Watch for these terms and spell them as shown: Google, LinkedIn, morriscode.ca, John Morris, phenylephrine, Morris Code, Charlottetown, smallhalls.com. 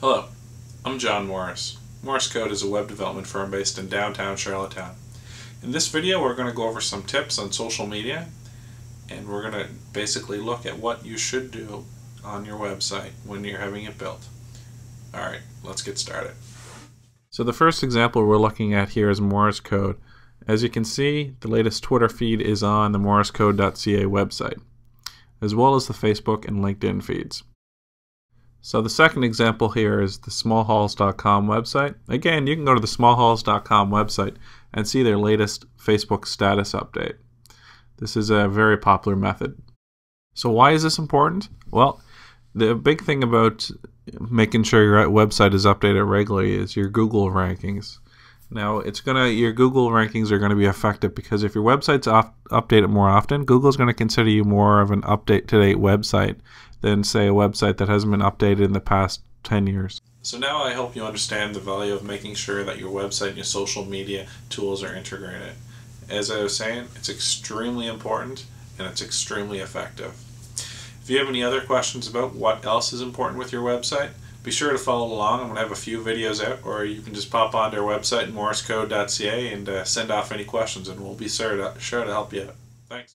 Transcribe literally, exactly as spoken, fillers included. Hello, I'm John Morris. Morris Code is a web development firm based in downtown Charlottetown. In this video we're going to go over some tips on social media, and we're going to basically look at what you should do on your website when you're having it built. Alright, let's get started. So the first example we're looking at here is Morris Code. As you can see, the latest Twitter feed is on the morris code dot c a website, as well as the Facebook and LinkedIn feeds. So the second example here is the small halls dot com website. Again, you can go to the small halls dot com website and see their latest Facebook status update. This is a very popular method. So why is this important? Well, the big thing about making sure your website is updated regularly is your Google rankings. Now, it's gonna your Google rankings are going to be affected because if your website's off, updated more often, Google's going to consider you more of an update-to-date website than, say, a website that hasn't been updated in the past ten years. So now I hope you understand the value of making sure that your website and your social media tools are integrated. As I was saying, it's extremely important and it's extremely effective. If you have any other questions about what else is important with your website, be sure to follow along. I'm going to have a few videos out, or you can just pop onto our website, morris code dot c a, and uh, send off any questions, and we'll be sure to, sure to help you out. Thanks.